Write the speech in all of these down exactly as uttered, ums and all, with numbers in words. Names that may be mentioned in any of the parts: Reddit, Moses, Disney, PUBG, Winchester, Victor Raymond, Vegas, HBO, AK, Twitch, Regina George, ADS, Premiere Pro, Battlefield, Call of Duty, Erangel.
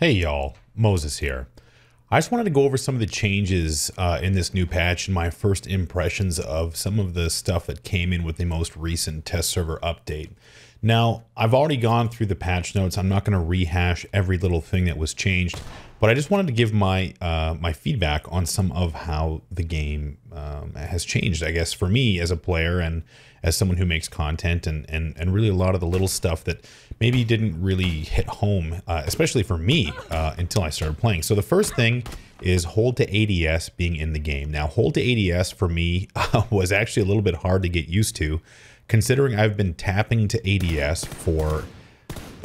Hey y'all, Moses here. I just wanted to go over some of the changes uh, in this new patch and my first impressions of some of the stuff that came in with the most recent test server update. Now, I've already gone through the patch notes. I'm not going to rehash every little thing that was changed, but I just wanted to give my uh, my feedback on some of how the game um, has changed, I guess, for me as a player and as someone who makes content, and, and, and really a lot of the little stuff that maybe didn't really hit home, uh, especially for me, uh, until I started playing. So the first thing is hold to A D S being in the game. Now, hold to A D S for me uh, was actually a little bit hard to get used to, considering I've been tapping to A D S for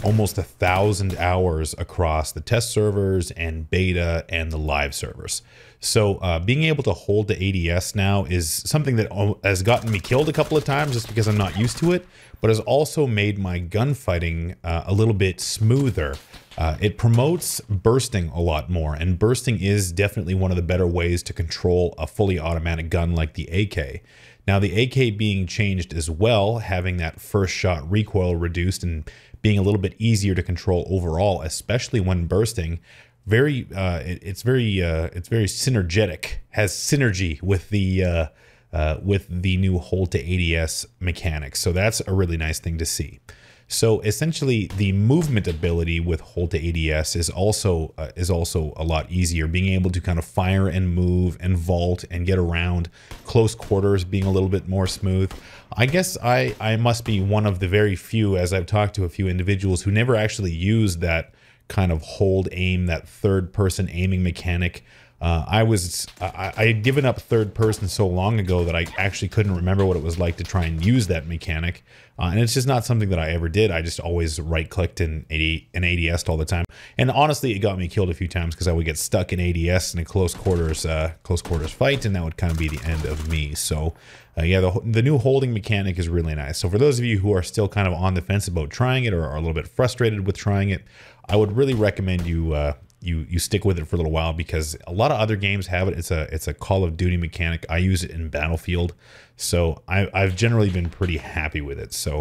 almost a thousand hours across the test servers and beta and the live servers. So uh, being able to hold to A D S now is something that has gotten me killed a couple of times just because I'm not used to it, but has also made my gunfighting uh, a little bit smoother. Uh, it promotes bursting a lot more, and bursting is definitely one of the better ways to control a fully automatic gun like the A K. Now, the A K being changed as well, having that first shot recoil reduced and being a little bit easier to control overall, especially when bursting, very uh, it, it's very uh, it's very synergetic, has synergy with the uh, uh, with the new hold to A D S mechanics. So that's a really nice thing to see. So essentially, the movement ability with hold to A D S is also uh, is also a lot easier. Being able to kind of fire and move and vault and get around close quarters being a little bit more smooth. I guess I I must be one of the very few, as I've talked to a few individuals, who never actually used that kind of hold aim, that third person aiming mechanic. Uh, I was I, I had given up third person so long ago that I actually couldn't remember what it was like to try and use that mechanic, uh, and it's just not something that I ever did. I just always right clicked and A D S all the time, and honestly, it got me killed a few times because I would get stuck in A D S in a close quarters uh, close quarters fight, and that would kind of be the end of me. So, uh, yeah, the the new holding mechanic is really nice. So for those of you who are still kind of on the fence about trying it or are a little bit frustrated with trying it, I would really recommend you. Uh, You, you stick with it for a little while, because a lot of other games have it. It's a it's a Call of Duty mechanic. I use it in Battlefield, so I, I've generally been pretty happy with it. So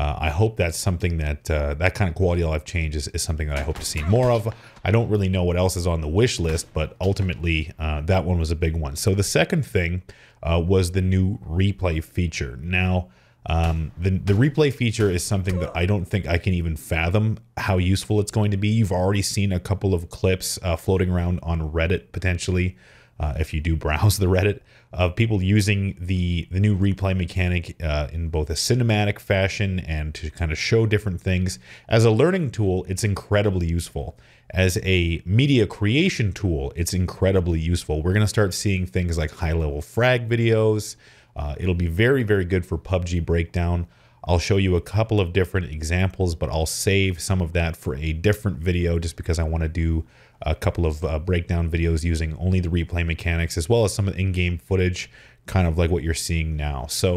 uh, I hope that's something that uh, that kind of quality of life change is, is something that I hope to see more of. I don't really know what else is on the wish list, but ultimately uh, that one was a big one. So the second thing uh, was the new replay feature. Now. Um, the, the replay feature is something that I don't think I can even fathom how useful it's going to be. You've already seen a couple of clips uh, floating around on Reddit, potentially, uh, if you do browse the Reddit, of people using the, the new replay mechanic uh, in both a cinematic fashion and to kind of show different things. As a learning tool, it's incredibly useful. As a media creation tool, it's incredibly useful. We're going to start seeing things like high-level frag videos. Uh, it'll be very, very good for P U B G breakdown. I'll show you a couple of different examples, but I'll save some of that for a different video just because I want to do a couple of uh, breakdown videos using only the replay mechanics, as well as some in-game footage, kind of like what you're seeing now. So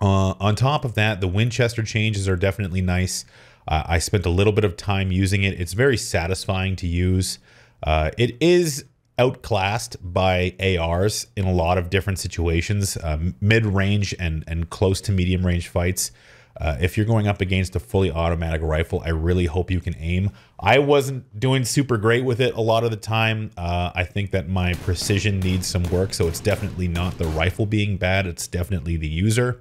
uh, on top of that, the Winchester changes are definitely nice. Uh, I spent a little bit of time using it. It's very satisfying to use. Uh, it is outclassed by A Rs in a lot of different situations, uh, mid-range and, and close to medium-range fights. Uh, if you're going up against a fully automatic rifle, I really hope you can aim. I wasn't doing super great with it a lot of the time. Uh, I think that my precision needs some work, so it's definitely not the rifle being bad, it's definitely the user.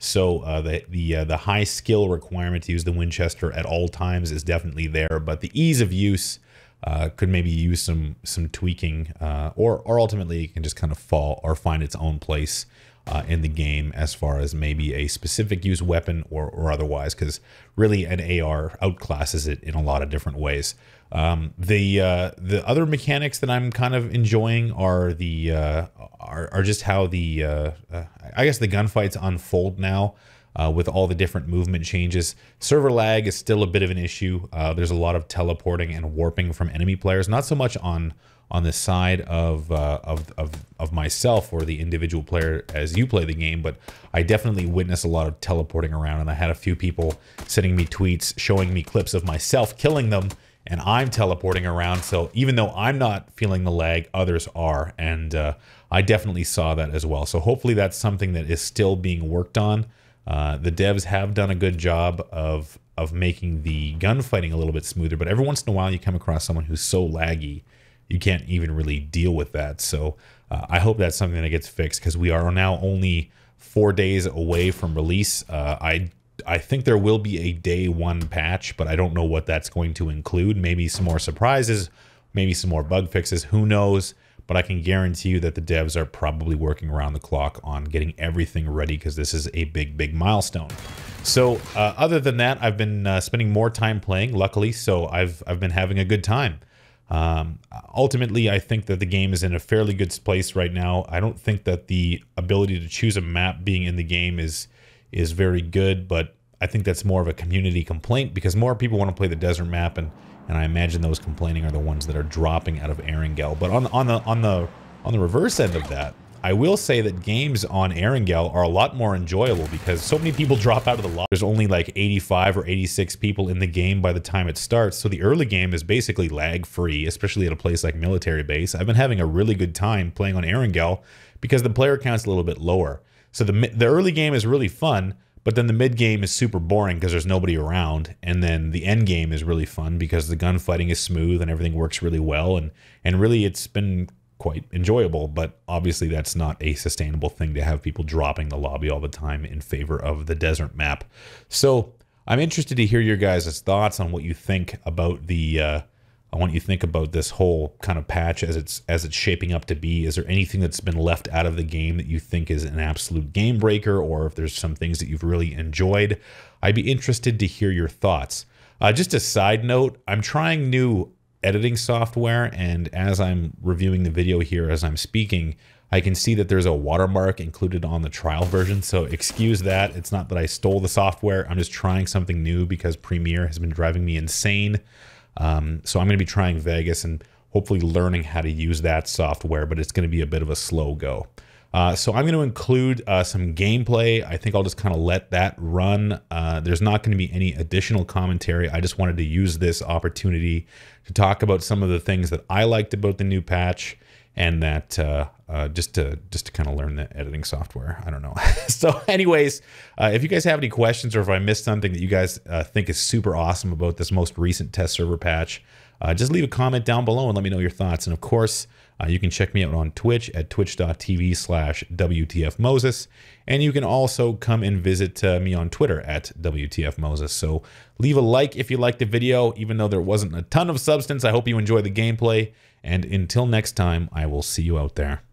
So uh, the the, uh, the high skill requirement to use the Winchester at all times is definitely there, but the ease of use Uh, could maybe use some some tweaking, uh, or or ultimately it can just kind of fall or find its own place uh, in the game as far as maybe a specific use weapon or, or otherwise, because really an A R outclasses it in a lot of different ways. Um, the uh, the other mechanics that I'm kind of enjoying are the uh, are, are just how the uh, uh, I guess the gunfights unfold now. Uh, with all the different movement changes. Server lag is still a bit of an issue. Uh, there's a lot of teleporting and warping from enemy players, not so much on on the side of, uh, of, of, of myself or the individual player as you play the game, but I definitely witness a lot of teleporting around, and I had a few people sending me tweets showing me clips of myself killing them, and I'm teleporting around, so even though I'm not feeling the lag, others are, and uh, I definitely saw that as well. So hopefully that's something that is still being worked on. Uh, the devs have done a good job of of making the gunfighting a little bit smoother, but every once in a while you come across someone who's so laggy you can't even really deal with that. So uh, I hope that's something that gets fixed, because we are now only four days away from release. Uh, I I think there will be a day one patch, but I don't know what that's going to include. Maybe some more surprises, maybe some more bug fixes, who knows? But I can guarantee you that the devs are probably working around the clock on getting everything ready, because this is a big, big milestone. So uh, other than that, I've been uh, spending more time playing, luckily, so I've, I've been having a good time. Um, ultimately, I think that the game is in a fairly good place right now. I don't think that the ability to choose a map being in the game is, is very good, but I think that's more of a community complaint, because more people want to play the desert map, and and I imagine those complaining are the ones that are dropping out of Erangel. But on the, on the on the on the reverse end of that, I will say that games on Erangel are a lot more enjoyable, because so many people drop out of the lobby. There's only like eighty-five or eighty-six people in the game by the time it starts, so the early game is basically lag-free, especially at a place like Military Base. I've been having a really good time playing on Erangel because the player count's a little bit lower. So the the early game is really fun, but then the mid game is super boring because there's nobody around, and then the end game is really fun because the gunfighting is smooth and everything works really well, and and really it's been quite enjoyable. But obviously that's not a sustainable thing to have people dropping the lobby all the time in favor of the desert map. So I'm interested to hear your guys' thoughts on what you think about the uh, I want you to think about this whole kind of patch as it's as it's shaping up to be. Is there anything that's been left out of the game that you think is an absolute game breaker, or if there's some things that you've really enjoyed? I'd be interested to hear your thoughts. Uh, just a side note, I'm trying new editing software, and as I'm reviewing the video here as I'm speaking, I can see that there's a watermark included on the trial version, so excuse that. It's not that I stole the software. I'm just trying something new because Premiere has been driving me insane. Um, so I'm going to be trying Vegas and hopefully learning how to use that software, but it's going to be a bit of a slow go. Uh, so I'm going to include uh, some gameplay. I think I'll just kind of let that run. Uh, there's not going to be any additional commentary. I just wanted to use this opportunity to talk about some of the things that I liked about the new patch, and that uh, uh, just to just to kind of learn the editing software. I don't know. So anyways, uh, if you guys have any questions, or if I missed something that you guys uh, think is super awesome about this most recent test server patch, uh, just leave a comment down below and let me know your thoughts. And of course, uh, you can check me out on Twitch at twitch dot t v slash W T F Moses. And you can also come and visit uh, me on Twitter at W T F Moses. So leave a like if you liked the video, even though there wasn't a ton of substance. I hope you enjoy the gameplay. And until next time, I will see you out there.